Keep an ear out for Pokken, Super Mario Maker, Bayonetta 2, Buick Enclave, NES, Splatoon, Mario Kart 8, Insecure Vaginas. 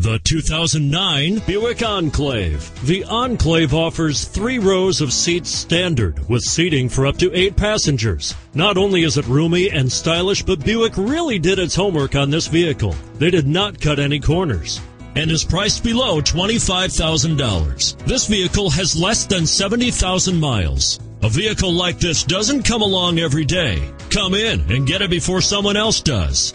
The 2009 Buick Enclave. The Enclave offers 3 rows of seats standard with seating for up to 8 passengers. Not only is it roomy and stylish, but Buick really did its homework on this vehicle. They did not cut any corners and is priced below $25,000. This vehicle has less than 70,000 miles. A vehicle like this doesn't come along every day. Come in and get it before someone else does.